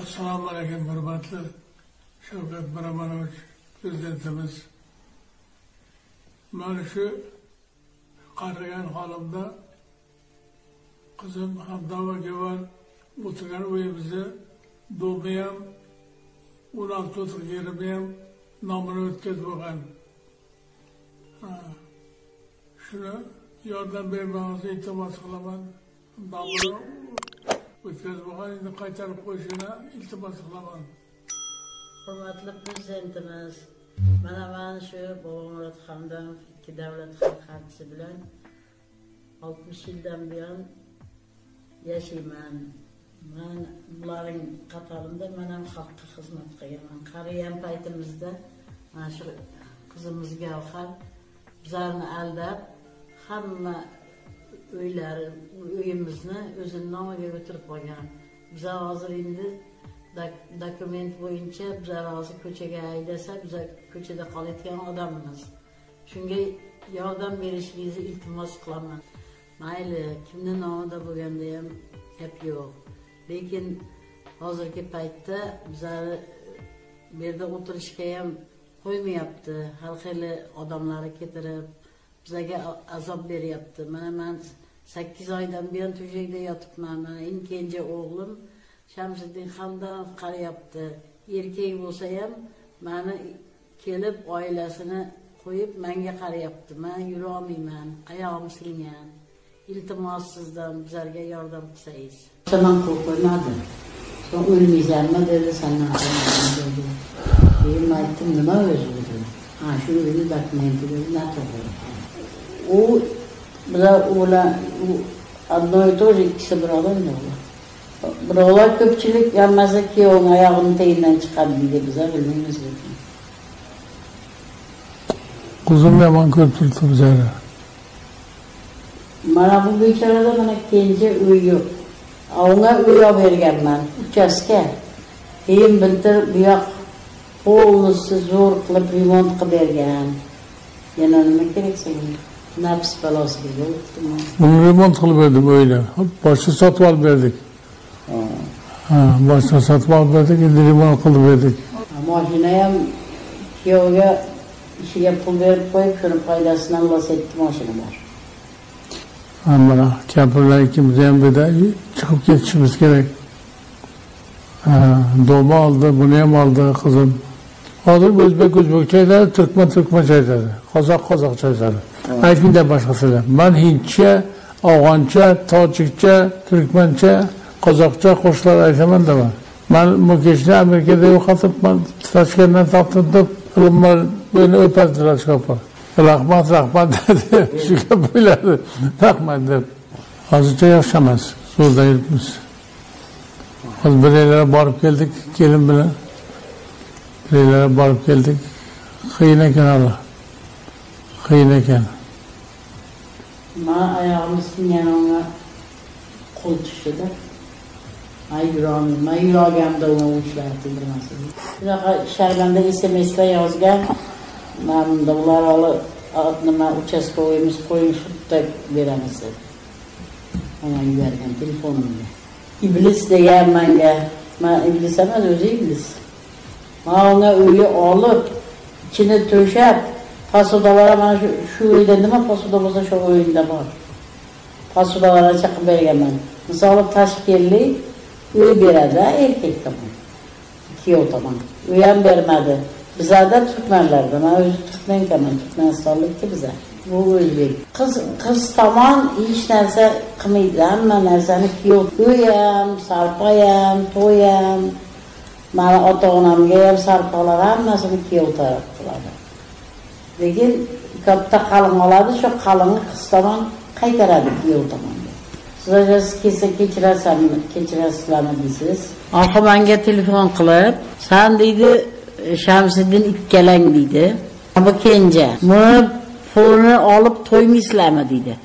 Assalamu alaikum, hürmetli Shavkat Mirziyoyevich Prezidentimiz. Ben şu karıyan halimde kızım Hamdava Gevar oturan uyumuza doğmayam, 16 otur yerimeyam, namını ötkez bakan. Şunu yardım vermenizi iltimas kılaman, namını ötkez bakan, şimdi kaytarıp koşuna iltimas kılaman. Hürmetli Prezidentimiz, ben şu babam Murat Hamdan, iki devlet halk harcısı bilen, 60 yıldan bir an yaşayman. Ben bunların katarımda benim halka hizmet kıyamam. Kariyen paytımızda şu kızımız Gavhar bizlerini aldab, hamma öyleri, öyümüzünü özünün namına götürüp koyalım. Bize hazır indi, dokument boyunca bize hazır köçege aydasa, bize köçede kaletken adamımız. Çünkü yardım verişliğinizi iltimas kılamam. Mayli, kimden namada bugün diyeyim, hep yok. Lekin hazırki paytda bizler birde oturishga ham qo'ymayapti. Har xil odamlar ketirib bizlarga azob beryapti. Mana men 8 oydan beri to'shakda yotibman. Mening kenja o'g'lim Shamsiddin Hamdonov qarayapti. Erkak bo'lsa ham meni kelib oilasini qo'yib menga qarayapti. Men yura olmayman, oyog'im silingan. İltimas sizden bizlerge yardım etseyiz. Tamam korkmadım. Son ölmeyeceğim mi dedi, senden korkmadım dedi. Benim aittim nima özür dedi. Ha şunu beni dokumenti dedi, ne tabi. O, bıra oğlan, Adnoy toz ikisi bıralar mı? Bıralar köpçülük yanmazsa ki onun ayağının teyinden çıkabildi bize, bilmemiz dedi. Kuzum yaman köpçülüktü bize. Bana bu bekarada bana kendi uy yok. Ona uy abergen ben. Uçaske. Hem bildir buyak oğlusu zor kılıp rimont kıbergen. Yanılma gereksin. Naps balası gibi oldu. Bunu rimont kılıverdi böyle. Başta satı alıp verdik. Başta satı alıp verdik. Şimdi rimont kılıverdik. Maşineye kiyoga işe pul verip koyup şunun faydasından bahsetti maşine var. Ama kapırlar ikimize hem bir de çıkıp geçişimiz gerek. Dolma aldı, bunu hem aldı kızım. Hazır Özbek çay dedi, Türkmen çay dedi, Kazak çay dedi. Aytmin de başkasıyla. Ben Hintçe, Afgança, Tacikçe, Türkmençe, Kazakça, Koçlar aytaman da var. Ben bu geçini Amerika'da yok atıp, ben taşkenden taktırdım, kılımlar beni öperdiler çıkıp. Rahmat dedi, şu kapıları rahmat dedi. Azıcık yaşamaz, zorda yürütmüş. Az bireylere barıp geldik, gelin bile. Bireylere barıp geldik, kıyıneken Allah. Kıyıneken. Bana ayağımızın yanına kol düştü. Ay yüreğimde ona uçlardı. Şerbende SMS'de yazgan. Benim de bunlar adına uçaskoyumuz koymuşup da veremezdi. Ona güverken telefonumda. İblis de gelmenge. Ben iblis emez, özü iblis. Ben ona öyle alıp, içine töşep, pasodalara ben şu öyle deme, pasoda olsa şu öyle var. Pasodalara çakıp vergemem. Mesela taşkirli, öyle bir adı, erkek tamam. İki o tamam. Öyle vermedi. Bize de Türkmenlerdi. Ben özü Türkmenken, Türkmen sallık ki bize. Bu Özbek. Kız tamam, hiç nerse kımıydı. Ama nerseni kiyot. Uyuyam, sarpayam, toyam. Bana otağınam geyem, sarpalar hemesini kiyot yaptılar. Lekin, kapta kalın oladı, şu kalını kız tamam kaytaradı kiyot tamam. Siz kesin keçirersiniz. Akı bana telefon kılıp, sen dedi, Shamsiddin ikkalang dedi. Bu kenja. Buni pulni olib to'ymaysizlarmi dedi.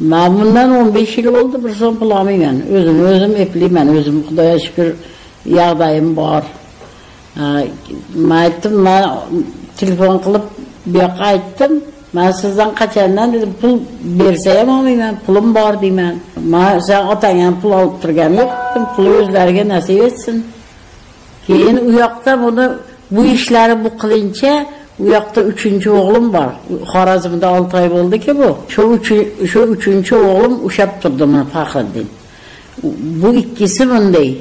Men bundan 15 yil oldi, bir so'm pul olmayman. O'zim eplayman, o'zim Xudoga shukr, yordamim bor. Men aytdim, men telefon qilib bu yoqqa aytdim. Men sizdan qachondan dedi, pul bersa ham olmayman, pulim bor deyman. Men sen otang ham pul olib turgan yo'q, pul o'zlariga nasib etsin. Yani uyakta bunu, bu işleri bu kılınca, uyakta üçüncü oğlum var. Xorazmda 6 ay oldu ki bu. Şu üçüncü oğlum uşab durdu mu Faxriddin. Bu ikisi bunday.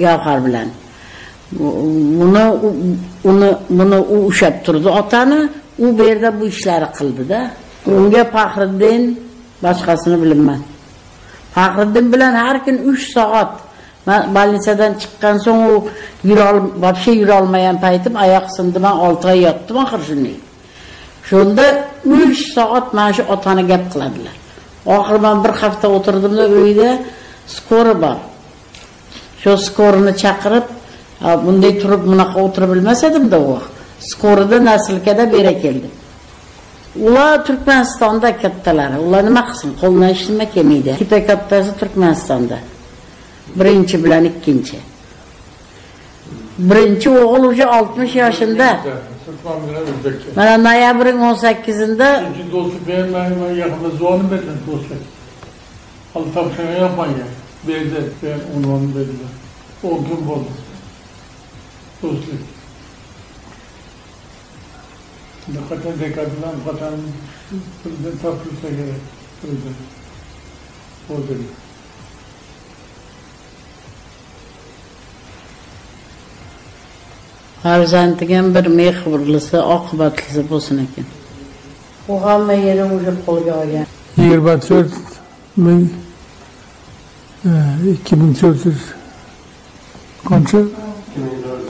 Gavhar bilen. Bunu uşab durdu atanı. O berde bu işleri kıldı da. Onga Faxriddin başkasını bilinmez. Faxriddin bilen her gün 3 saat. Ben balnisadan çıkkan sonra o yürü almayan paytım, ayak sındı, ben 6 ay yattım, ahır şimdi. Şunda 3 saat maaşı otanı gap kıladılar. Ahır ben bir hafta oturdum da öyle skoru var. Şu skorunu çakırıp, bunday turup bunaka oturabilmeseydim de o. Skoru da nasilkede bere geldim. Ula Türkmenistan'da kattalar, ula ne maksın, koluna işinme kemiydi. Kita kattası Türkmenistan'da. Birinci bilen ikinci. Birinci oğul uca 60 yaşında. Bana noyabrın 18'inde. İkinci dostu beğenmeyen yakında zorunu verdim dostu. Halı tavşana yapmayın ya. Verdi, ben onu verdiler. 10 gün oldu. Dostu. Hakikaten dekadilen, hakikaten takılsa gerek. Öldü. Öldü. Farzandigan bir mehburlisi, oqibatlisi bo'lsin ekan. Bu hamma yeri o'zib qo'lga olgan. 24,000 qancha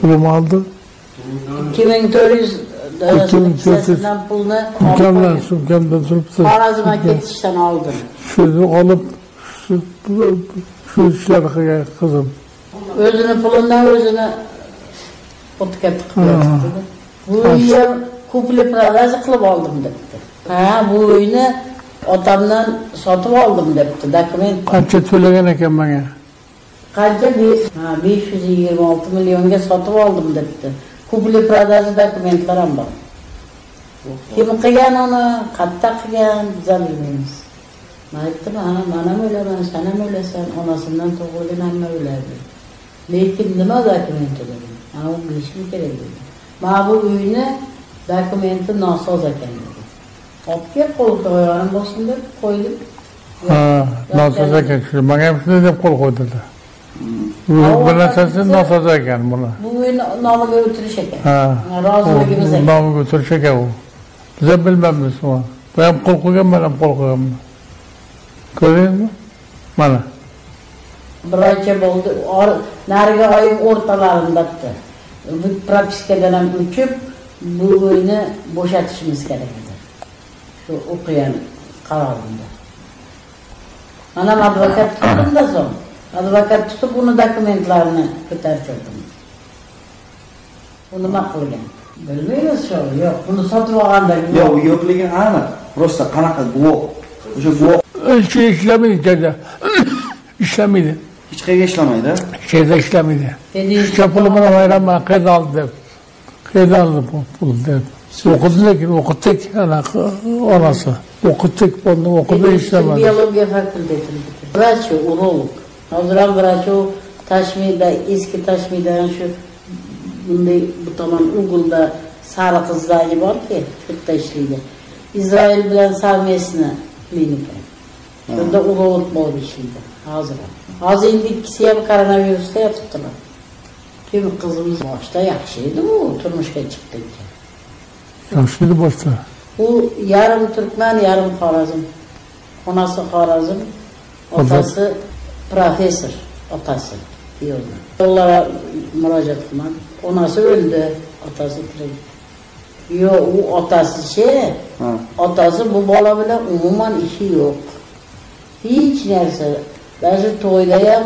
pulni oldi? 2400 pulni ukamdan surib Xorazmga ketishdan oldim. Shuni olib shu ishlarni qilgan qizim. O'zini pulidan o'zini bu oyunu kupli-pravaz kılıp aldım dedi. Ha, bu oyunu adamdan satıp aldım dedi. Dokument. Kaçça söyleyen eken bana? Kaçça? 526 milyonga satıp aldım dedi. Kupli-pravaz dokumentler ama. Kim kıyan onu, katta kıyan, bize bilmemiz. Ne ettim? Bana mı öyle, ben sana mı öyle, sen anasından toğulun ama öyle. Lekin ne dokument öyle? Ama bu bilişim kere dedi. Bana bu oyunu dokumenti nasıl zaten dedi. Hopkep kolu koyarım başında koydum. Haa, nasıl zaten şöyle. Bana hepsini de kol koydurdu. Bana sesini nasıl zaten buna. Bu oyunu namı götürü şeker. Haa, namı götürü şeker o. Bize bilmem Müslüman. Ben hep kol koyayım, ben hep kol koyayım. Görüyor musun? Bana. Bırakçı oldu, narga ayın ortalarındadır. Bu propiskadan hem uçup, bu oyunu boşatışımız gerektir. Şu okuyan kararında. Anam advokat tuttum da son. Advokat tutup bunu dokumentlarını kurtardım. Bunu makullen. Bilmiyoruz şu, yok. Bunu satın oğlan da yok. Yok, ligin anı. Prosta kanaka bu. Şu işlemiydi dedi. İşlemiydi. Hiç kayga işlemeydi? Şeyde işlemeydi. Şu pulumuna bayramına kayda aldı dedi. Kayda aldı pul dedi. Okuttuk orası. Okuttuk bunu, okudu işlemedi. Biyologiya fakültetini bitirdi. Vraç o, urolog. Hazıran vraç o, taşmida, eski taşmidadan şu, bu tamam Uğul'da sarı kızları var ki, Türk'te işliydi. İsrail bilen sarmiyesine klinika. Burada urolog bol bir işliydi. Hazıran. Az indi ikisiye bir koronavirüste yatıptılar. Tüm kızımız başta yakışıydı bu, turmuşka çıktık. Yakışıydı başta. Bu yarım Türkmen, yarım Xorazm. Onası Xorazm, otası profesör, otası diyorlar. Onlara müracaat etmem. Onası öldü, otası kredi. Yok, o otası şey, otası bu bala bile umuman işi yok. Hiç neresi. Bazı toydayam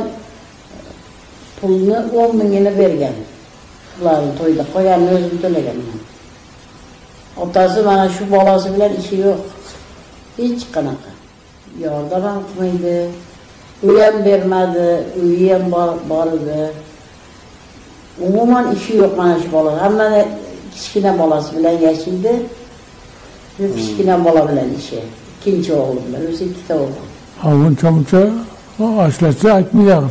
pulunu 10 mingini bergan. Ularni toyda qo'ygan o'zim to'laganman. Otasi mana shu bolasi bilan ishi yo'q. Hech qanaqa yordam ham qilmaydi. Uy ham bermadi, uyi ham bordi. Umuman ishi yo'q mana shu bola. Hamma kichkina bolasi bilan yashaydi. Bu kichkina bola bilan ishi. Ikkinchi o'g'li bilan, o'zi ikkita o'g'li. Hozir chuncha. Açlarca açmayacaklar.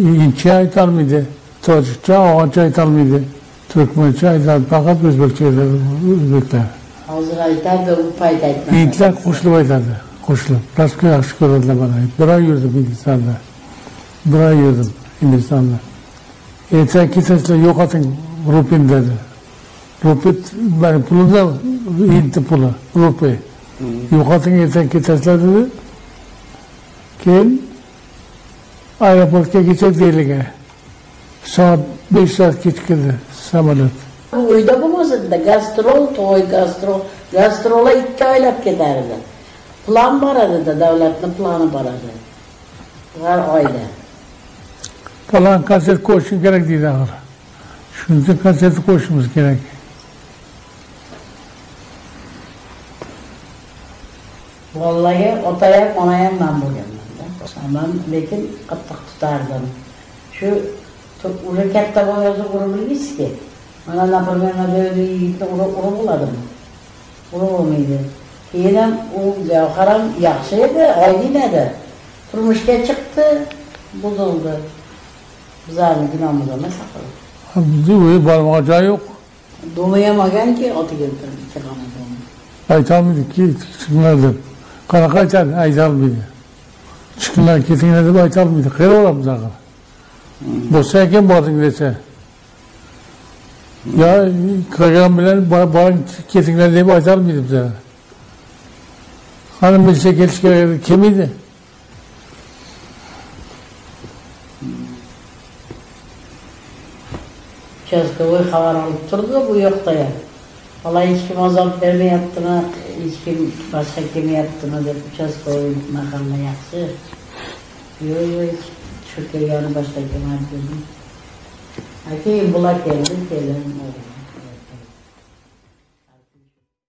İlçeye açarmıydı. Tacikçe, Ağaca italmıydı. Türkmençe italmıydı. Fakat Özbekler. Hazır italmıydı ve bu payda etmezdi. İntler kuşlu italmıydı. Kuşlu. Başka yakışık olurlar bana. Buraya yürüdüm Hindistan'da. Buraya yürüdüm Hindistan'da. Sen kitasla yok atın rupin dedi. Rupi, yani pulu da Hintli pulu. Rupi. Yok atın yeten kitasla dedi. Kim? Aeroport'a geçecek değilge. Saat 5 saat geçirdi samanat. Uyda bulmasın da gastrol, toy gastrol. Gastrola 2 oylap giderdi. Plan baradı da, devletin planı baradı. Her oyda. Falan kaset koşun gerek değil ağır. Şimdi kaseti koşumuz gerek. Vallahi otaya konayam ben bugün. Ama lekin kattık tutardım. Şu urukette boyası kuruluyuz ki. Bana napırlarına böyle yiğitle urukuladım. Urukumuydu. Yine o cevharam yakşıydı, aydinedir. Turmuşka çıktı, bozuldu. Bizarını günahımıza ne sakalım? Bizi barmacağı yok. Dolayamagan ki atı getirdik. Aytalmıydık ki çıkınlardı. Karakaytan aytalmıydı. Çıkınlar kesinlikle de aytalmıydı. Kere olamız akıl. Bosya'yken bağırdın dese. Ya karakaytan bağırdın kesinlikle de aytalmıydı bize. Hanım bilse gelişkiler kimiydi? Çözgüvü havar alıp durdu, bu yok da ya. Valla hiç kim azap verme yaptığını, hiç kim başka kimi yaptığını dedi. Çözgüvü makarna yaptı. Yok, hiç şükür yani başka kimi yaptığını. Hakim bulak geldi, gelin oldu.